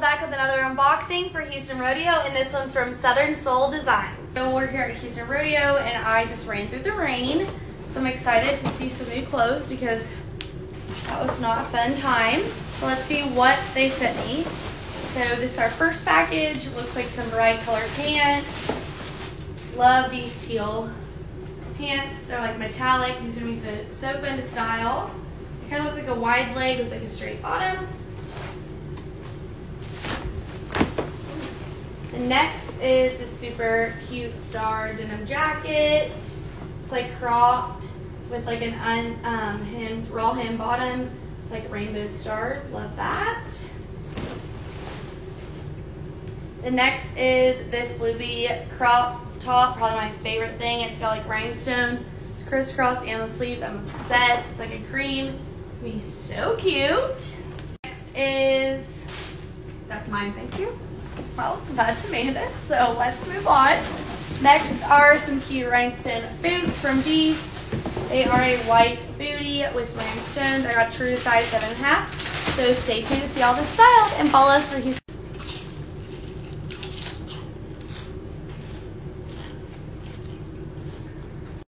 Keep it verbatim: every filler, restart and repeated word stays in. Back with another unboxing for Houston Rodeo, and this one's from Southern Soul Designs. So we're here at Houston Rodeo and I just ran through the rain, so I'm excited to see some new clothes because that was not a fun time. So let's see what they sent me. So this is our first package. It looks like some bright colored pants. Love these teal pants. They're like metallic. These are going to be so fun to style. They kind of look like a wide leg with like a straight bottom. Next is the super cute star denim jacket. It's like cropped with like an un, um, hemmed, raw hem bottom. It's like rainbow stars. Love that. The next is this bluey crop top. Probably my favorite thing. It's got like rhinestone. It's crisscross and the sleeves. I'm obsessed. It's like a cream. It's gonna be so cute. Next is, that's mine. Thank you. Well, that's Amanda's, so let's move on. Next are some cute rhinestone boots from Beast. They are a white booty with rhinestones. I got true to size seven and a half. So stay tuned to see all the styles and follow us for Houston.